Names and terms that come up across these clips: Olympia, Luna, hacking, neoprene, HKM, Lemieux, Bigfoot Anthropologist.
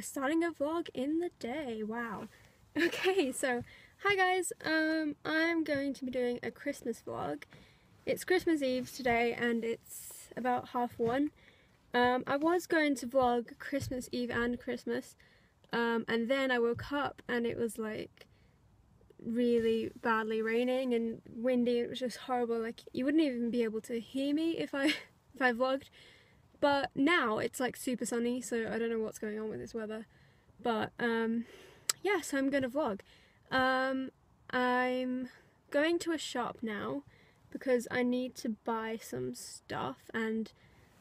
We're starting a vlog in the day, wow. Okay, so hi guys, I'm going to be doing a Christmas vlog. It's Christmas Eve today and it's about 1:30. I was going to vlog Christmas Eve and Christmas, and then I woke up and it was like really badly raining and windy. It was just horrible, like you wouldn't even be able to hear me if I vlogged. But now it's like super sunny, so I don't know what's going on with this weather, but yeah, so I'm gonna vlog. I'm going to a shop now because I need to buy some stuff, and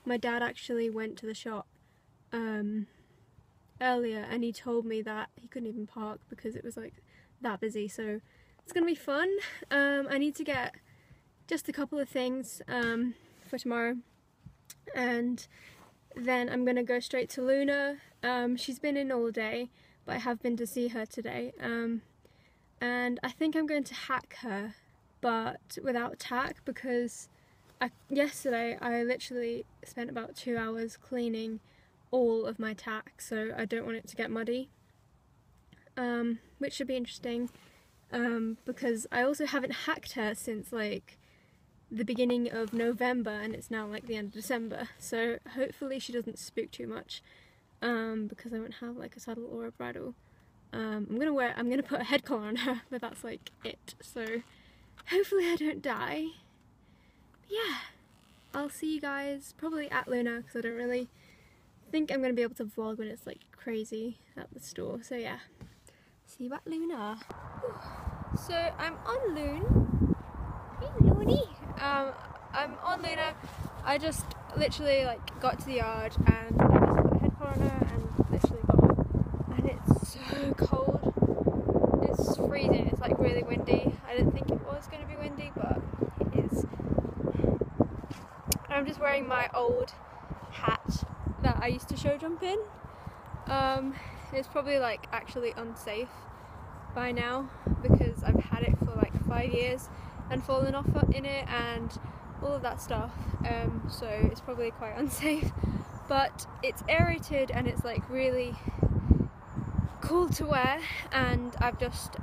my dad actually went to the shop earlier and he told me that he couldn't even park because it was like that busy, so it's gonna be fun. I need to get just a couple of things for tomorrow, and then I'm gonna go straight to Luna. She's been in all day, but I have been to see her today, and I think I'm going to hack her, but without tack, because yesterday I literally spent about 2 hours cleaning all of my tack, so I don't want it to get muddy, which should be interesting, because I also haven't hacked her since like the beginning of November, and it's now like the end of December, so hopefully she doesn't spook too much, because I won't have like a saddle or a bridle. I'm gonna put a head collar on her, but that's like it, so hopefully I don't die. But yeah, I'll see you guys probably at Luna, because I don't really think I'm gonna be able to vlog when it's like crazy at the store, so yeah, see you at Luna. So I'm on Luna. Hey Luna. I'm on Luna. I just literally like got to the yard and I just put a head collar on her and literally got on, and it's so cold, it's freezing, it's like really windy. I didn't think it was going to be windy, but it is. I'm just wearing my old hat that I used to show jump in. It's probably like actually unsafe by now because I've had it for like 5 years and fallen off in it and all of that stuff, so it's probably quite unsafe, but it's aerated and it's like really cool to wear, and I've just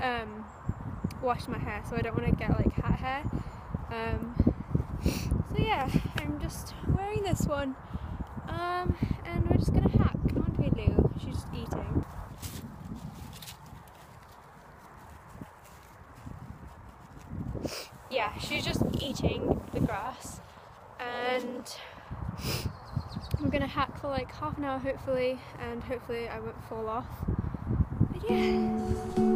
washed my hair, so I don't want to get like hat hair, so yeah, I'm just wearing this one, and we're just gonna hack, aren't we Lou? She's just eating. Yeah, she's just eating the grass, and I'm gonna hack for like half an hour hopefully, and hopefully I won't fall off, but yeah.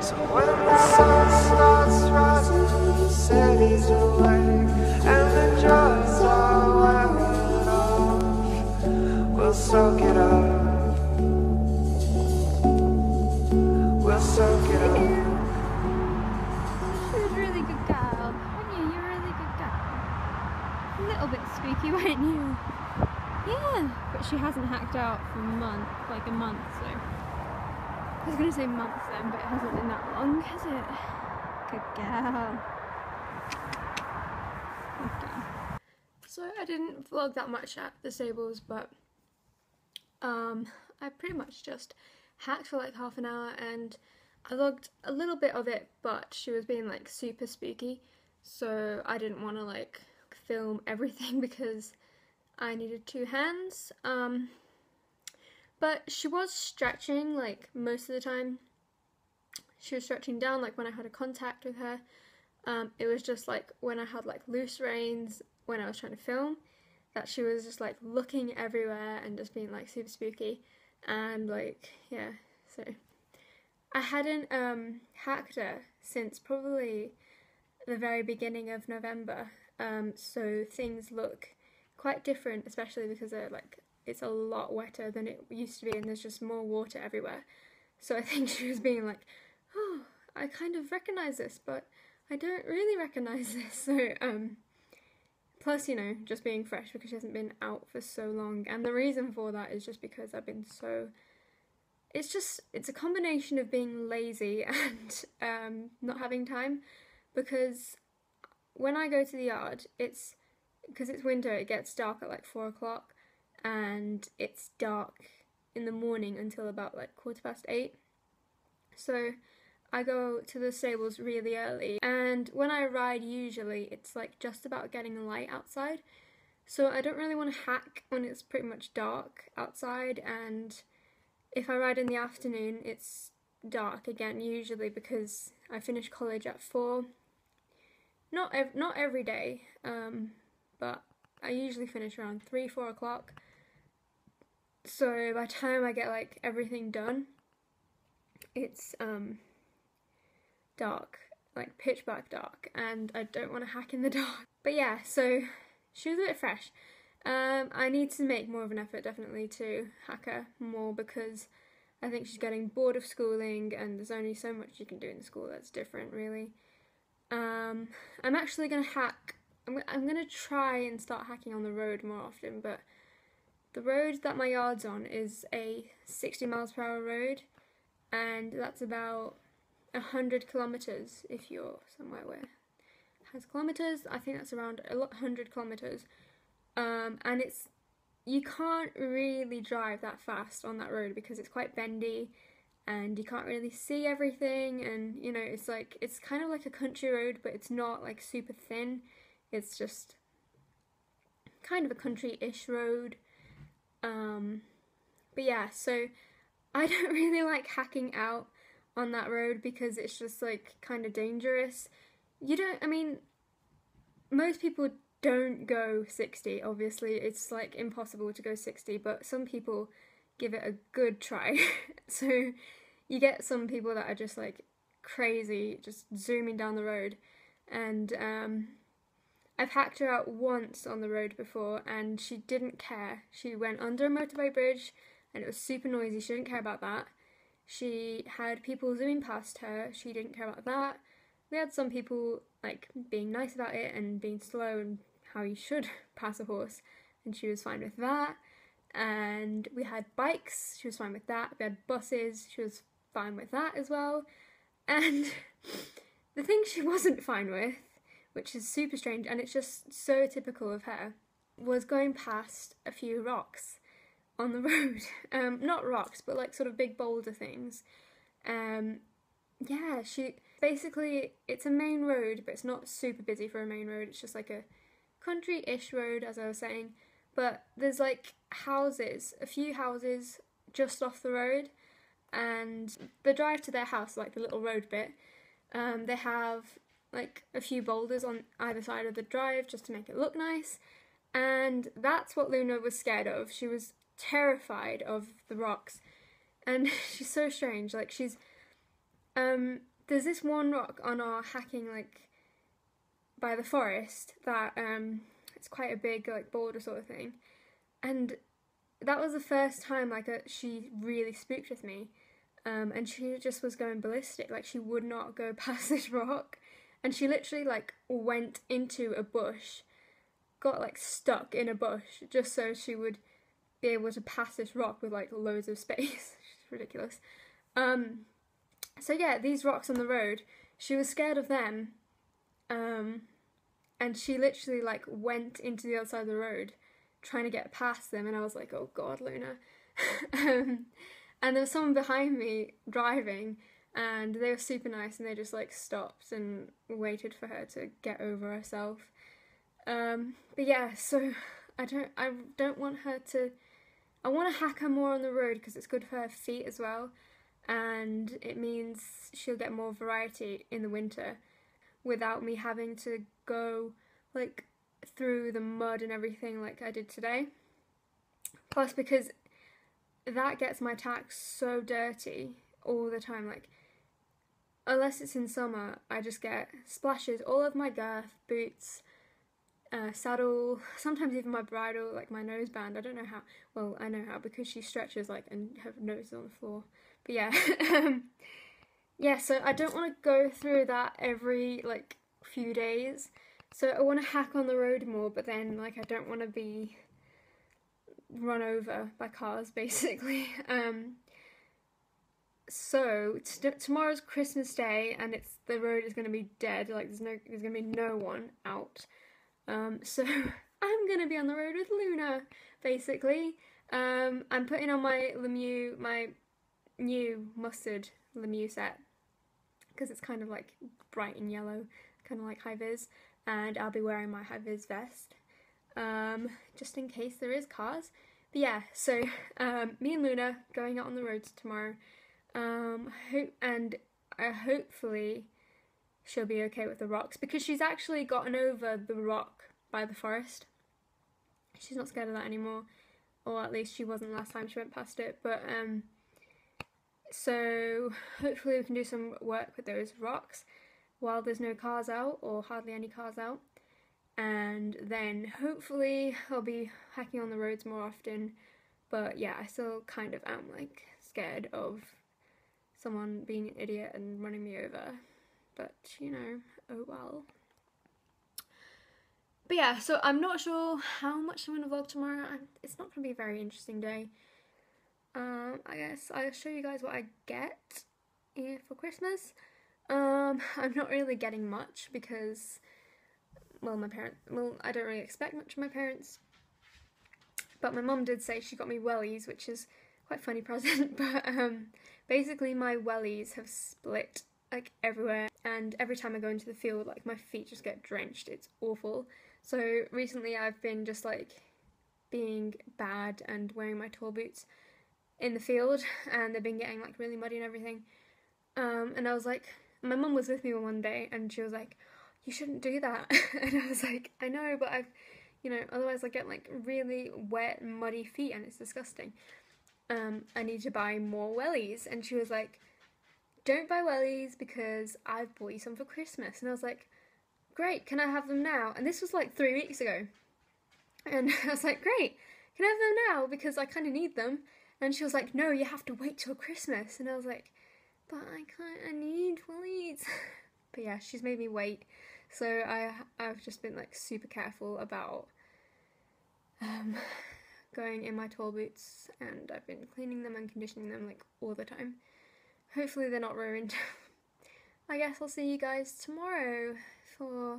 So when the sun starts rising, the city's awake, and the joys are wearing off, we'll soak it up. We'll soak it up. She was a really good girl. Weren't you? You're a really good girl. A little bit squeaky, weren't you? Yeah, but she hasn't hacked out for a month, so. I was going to say months then, but it hasn't been that long, has it? Good girl. Good girl. So I didn't vlog that much at the stables, but I pretty much just hacked for like half an hour, and I vlogged a little bit of it, but she was being like super spooky, so I didn't want to like film everything because I needed two hands. But she was stretching, like, most of the time. She was stretching down, like, when I had a contact with her. It was just, like, when I had, like, loose reins when I was trying to film, that she was just, like, looking everywhere and just being, like, super spooky. And, like, yeah, so. I hadn't hacked her since probably the very beginning of November. So things look quite different, especially because they're, like, it's a lot wetter than it used to be, and there's just more water everywhere. So I think she was being like, oh, I kind of recognise this, but I don't really recognise this. So, plus, you know, just being fresh because she hasn't been out for so long. And the reason for that is just because I've been so, it's a combination of being lazy and not having time, because when I go to the yard, because it's winter, it gets dark at like 4 o'clock. And it's dark in the morning until about like 8:15. So I go to the stables really early, and when I ride usually it's like just about getting light outside, so I don't really want to hack when it's pretty much dark outside. And if I ride in the afternoon it's dark again usually, because I finish college at 4. Not every day, but I usually finish around 3-4 o'clock. So by the time I get like everything done, it's dark, like pitch black dark, and I don't want to hack in the dark. But yeah, so she was a bit fresh. I need to make more of an effort definitely to hack her more, because I think she's getting bored of schooling and there's only so much you can do in school that's different really. I'm actually going to hack. I'm going to try and start hacking on the road more often, but the road that my yard's on is a 60 mph road, and that's about 100 kilometres if you're somewhere where it has kilometres. I think that's around 100 kilometres, and you can't really drive that fast on that road because it's quite bendy and you can't really see everything, and you know, it's kind of like a country road, but it's not like super thin. It's just kind of a country-ish road, but yeah, so I don't really like hacking out on that road because it's just like kind of dangerous. I mean, most people don't go 60, obviously, it's like impossible to go 60, but some people give it a good try. So you get some people that are just like crazy, just zooming down the road, and I've hacked her out once on the road before and she didn't care. She went under a motorway bridge and it was super noisy, she didn't care about that. She had people zooming past her, she didn't care about that. We had some people like being nice about it and being slow and how you should pass a horse, and she was fine with that. And we had bikes, she was fine with that. We had buses, she was fine with that as well. And the thing she wasn't fine with, which is super strange, and it's just so typical of her, was going past a few rocks on the road. Not rocks, but like sort of big boulder things. Yeah, she basically, it's a main road, but it's not super busy for a main road. It's just like a country-ish road, as I was saying. But there's like houses, a few houses just off the road, and the drive to their house, like the little road bit, they have like a few boulders on either side of the drive just to make it look nice. And that's what Luna was scared of. She was terrified of the rocks, and she's so strange. Like, she's There's this one rock on our hacking, like, by the forest that, it's quite a big, like, boulder sort of thing, and that was the first time, like, she really spooked with me, and she just was going ballistic, like, she would not go past this rock, and she literally, like, went into a bush, got, like, stuck in a bush, just so she would be able to pass this rock with, like, loads of space. It's ridiculous. So yeah, these rocks on the road, she was scared of them, and she literally, like, went into the other side of the road trying to get past them, and I was like, oh god, Luna. And there was someone behind me driving, and they were super nice, and they just, like, stopped and waited for her to get over herself. But yeah, so I don't want her to, I want to hack her more on the road because it's good for her feet as well, and it means she'll get more variety in the winter without me having to go, like, through the mud and everything like I did today. Plus, because that gets my tack so dirty all the time, like, unless it's in summer, I just get splashes all of my girth, boots, saddle, sometimes even my bridle, like my noseband. I don't know how, well, I know how, because she stretches, like, and her nose is on the floor. But yeah, yeah, so I don't want to go through that every, like, few days. So I want to hack on the road more, but then, like, I don't want to be run over by cars, basically. So tomorrow's Christmas Day, and the road is going to be dead. Like, there's going to be no one out. So I'm going to be on the road with Luna, basically. I'm putting on my Lemieux, my new mustard Lemieux set, because it's kind of, like, bright and yellow, kind of like high-vis, and I'll be wearing my high-vis vest, just in case there is cars. But yeah, so me and Luna going out on the roads tomorrow. Hopefully she'll be okay with the rocks, because she's actually gotten over the rock by the forest. She's not scared of that anymore, or at least she wasn't last time she went past it. But so hopefully we can do some work with those rocks while there's no cars out, or hardly any cars out, and then hopefully I'll be hacking on the roads more often. But yeah, I still kind of am, like, scared of someone being an idiot and running me over, but, you know, oh well. But yeah, so I'm not sure how much I'm going to vlog tomorrow. It's not going to be a very interesting day. I guess I'll show you guys what I get for Christmas. I'm not really getting much because, well, I don't really expect much from my parents, but my mum did say she got me wellies, which is quite a funny present. But basically my wellies have split, like, everywhere, and every time I go into the field, like, my feet just get drenched. It's awful. So recently I've been just, like, being bad and wearing my tall boots in the field, and they've been getting, like, really muddy and everything. And I was like, my mum was with me one day, and she was like, you shouldn't do that. And I was like, I know, but I've, you know, otherwise I get, like, really wet, muddy feet, and it's disgusting. I need to buy more wellies. And she was like, don't buy wellies because I've bought you some for Christmas. And I was like, great, can I have them now? And this was, like, 3 weeks ago. And I was like, great, can I have them now? Because I kind of need them. And she was like, no, you have to wait till Christmas. And I was like, but I need wellies. But yeah, she's made me wait. So I've just been, like, super careful about going in my tall boots, and I've been cleaning them and conditioning them, like, all the time. Hopefully they're not ruined. I guess I'll see you guys tomorrow for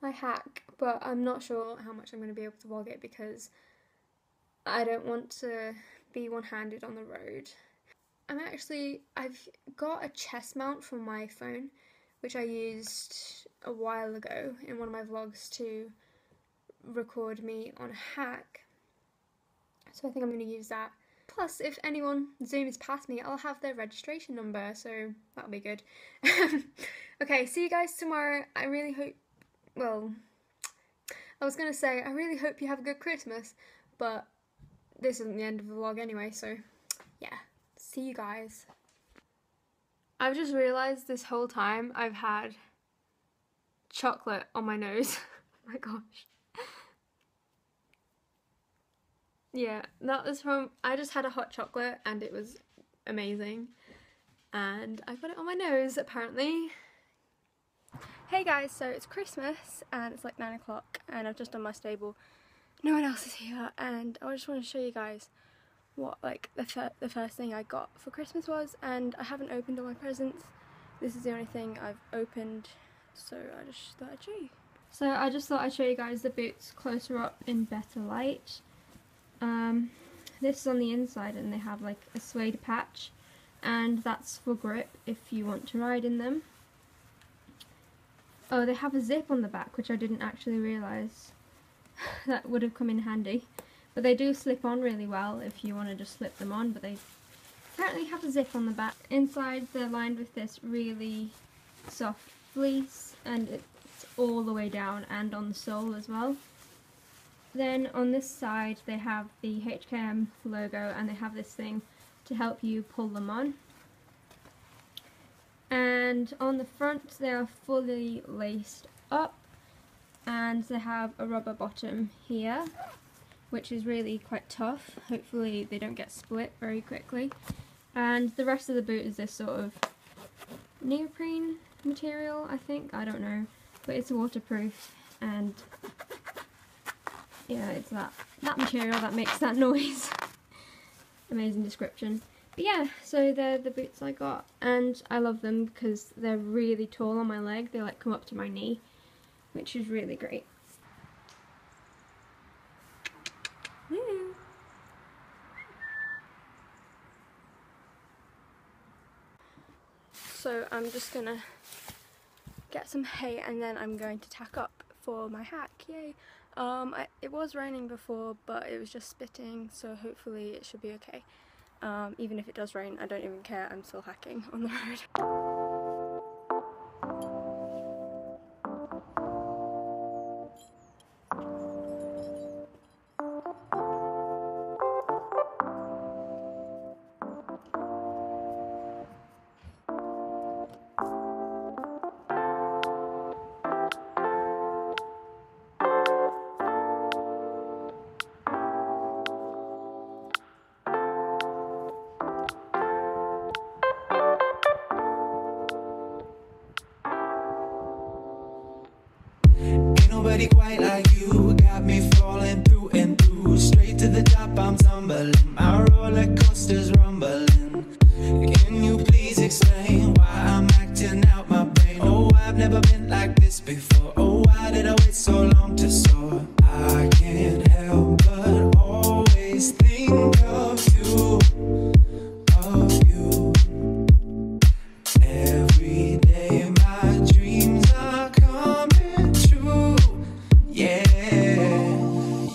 my hack, but I'm not sure how much I'm going to be able to vlog it because I don't want to be one-handed on the road. I've got a chest mount from my phone, which I used a while ago in one of my vlogs to record me on a hack, so I think I'm going to use that. Plus, if anyone zooms past me, I'll have their registration number, so that'll be good. Okay, see you guys tomorrow. I really hope, well, I was going to say, I really hope you have a good Christmas, but this isn't the end of the vlog anyway, so yeah. See you guys. I've just realised this whole time I've had chocolate on my nose. Oh my gosh. Yeah, that was from, I just had a hot chocolate and it was amazing. And I got it on my nose apparently. Hey guys, so it's Christmas and it's like 9 o'clock and I've just done my stable. No one else is here and I just want to show you guys what like the first thing I got for Christmas was, and I haven't opened all my presents. This is the only thing I've opened, so I just thought I'd show you. So I just thought I'd show you guys the boots closer up in better light. This is on the inside and they have like a suede patch, and that's for grip if you want to ride in them. Oh, they have a zip on the back, which I didn't actually realise. That would have come in handy. But they do slip on really well if you want to just slip them on, but they apparently have a zip on the back. Inside they're lined with this really soft fleece and it's all the way down and on the sole as well. Then on this side they have the HKM logo and they have this thing to help you pull them on. And on the front they are fully laced up and they have a rubber bottom here, which is really quite tough. Hopefully they don't get split very quickly. And the rest of the boot is this sort of neoprene material, I think, I don't know, but it's waterproof and yeah, it's that material that makes that noise. Amazing description. But yeah, so they're the boots I got and I love them because they're really tall on my leg. They like come up to my knee, which is really great. So I'm just gonna get some hay and then I'm going to tack up for my hack, yay! It was raining before but it was just spitting, so hopefully it should be okay. Even if it does rain, I don't even care, I'm still hacking on the road. Nobody quite like you, got me falling through and through. Straight to the top, I'm tumbling. My roller coaster's rumbling. Can you please explain why I'm acting out my brain? Oh, I've never been like this before. Oh, why did I wait so long to soar? I can't help but always think of you, of you. Every day my dreams are coming true.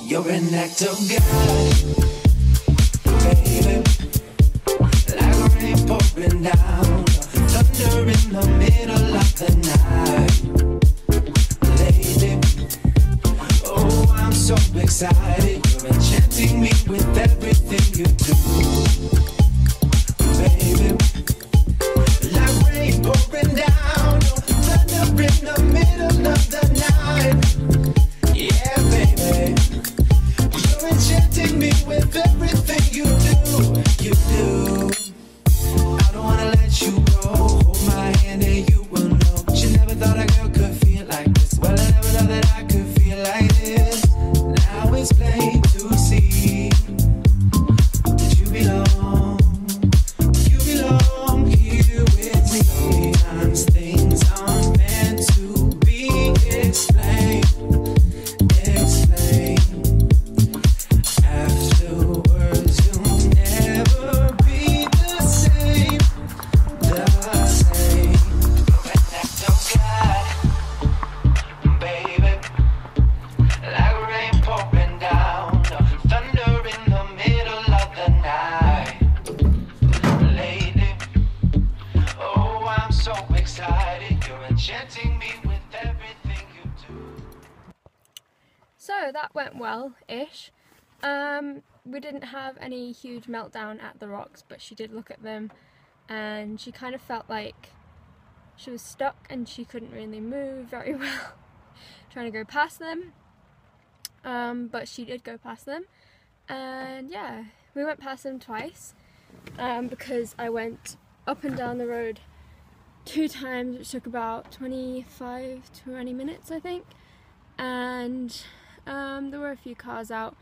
You're an act of God, baby. Like rain pouring down, thunder in the middle of the night. Lady, oh, I'm so excited. You're enchanting me with everything you do, baby. Like rain pouring down, thunder in the middle of the night. Yeah, baby. Enchanting me with everything you do, you do. I don't wanna let you go, hold my hand and you will know. She never thought a girl could feel like this. Well, I never thought that I could feel like this. Now it's plain to see that you belong here with me. Sometimes things aren't meant to be explained. So that went well-ish. We didn't have any huge meltdown at the rocks, but she did look at them and she kind of felt like she was stuck and she couldn't really move very well trying to go past them, but she did go past them. And yeah, we went past them twice because I went up and down the road 2 times, which took about 20 minutes I think, and there were a few cars out.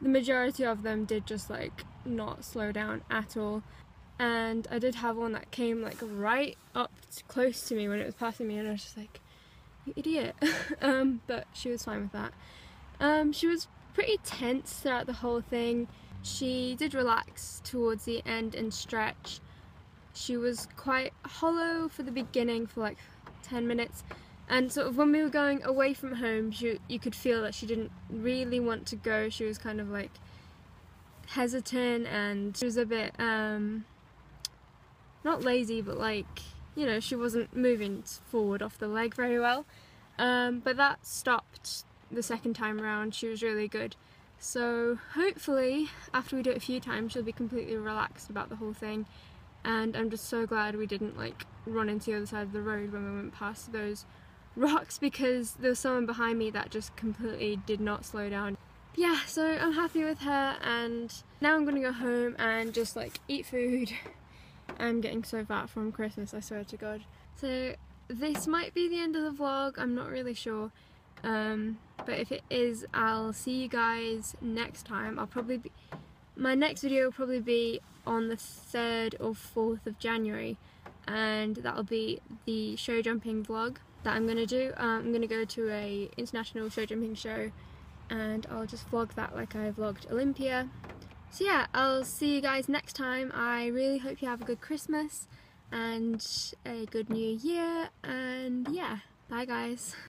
The majority of them did just like not slow down at all, and I did have one that came like right up close to me when it was passing me, and I was just like, you idiot. But she was fine with that. She was pretty tense throughout the whole thing. She did relax towards the end and stretch. She was quite hollow for the beginning for like 10 minutes, and sort of when we were going away from home, you could feel that she didn't really want to go. She was kind of like hesitant, and she was a bit not lazy, but like, you know, she wasn't moving forward off the leg very well. But that stopped the second time around. She was really good. So hopefully after we do it a few times, she'll be completely relaxed about the whole thing. And I'm just so glad we didn't like run into the other side of the road when we went past those rocks, because there was someone behind me that just completely did not slow down. But yeah, so I'm happy with her, and now I'm gonna go home and just like eat food. I'm getting so fat from Christmas, I swear to God. So this might be the end of the vlog, I'm not really sure. But if it is, I'll see you guys next time. My next video will probably be on the 3rd or 4th of January, and that'll be the show jumping vlog that I'm gonna do. I'm gonna go to a international show jumping show, and I'll just vlog that like I vlogged Olympia. So yeah, I'll see you guys next time. I really hope you have a good Christmas and a good New Year, and yeah, bye guys.